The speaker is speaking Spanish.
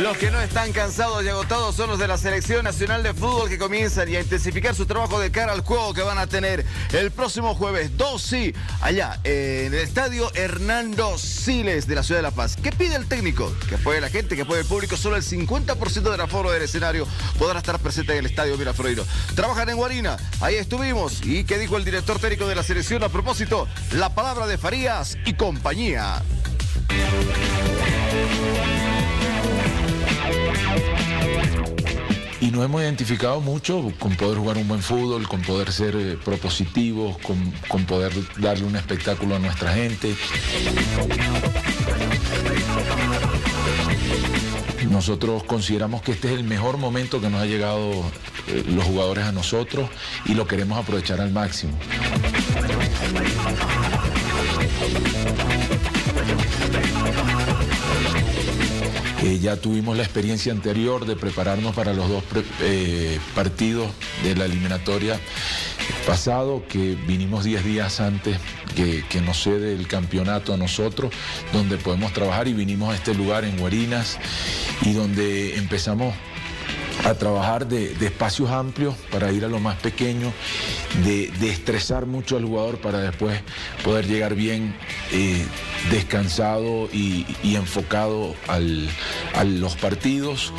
Los que no están cansados y agotados son los de la Selección Nacional de Fútbol, que comienzan y a intensificar su trabajo de cara al juego que van a tener el próximo jueves 12, allá en el Estadio Hernando Siles de la ciudad de La Paz. ¿Qué pide el técnico? Que apoye a la gente, que apoye al público. Solo el 50% del aforo del escenario podrá estar presente en el Estadio Miraflores. Trabajan en Huarina, ahí estuvimos. ¿Y qué dijo el director técnico de la selección a propósito? La palabra de Farías y compañía. Y nos hemos identificado mucho con poder jugar un buen fútbol, con poder ser propositivos, con poder darle un espectáculo a nuestra gente. Nosotros consideramos que este es el mejor momento que nos ha llegado los jugadores a nosotros y lo queremos aprovechar al máximo. Ya tuvimos la experiencia anterior de prepararnos para los dos partidos de la eliminatoria pasado, que vinimos 10 días antes que nos cede el campeonato a nosotros, donde podemos trabajar, y vinimos a este lugar en Huarinas y donde empezamos a trabajar de espacios amplios para ir a lo más pequeño, de estresar mucho al jugador para después poder llegar bien descansado y enfocado a los partidos.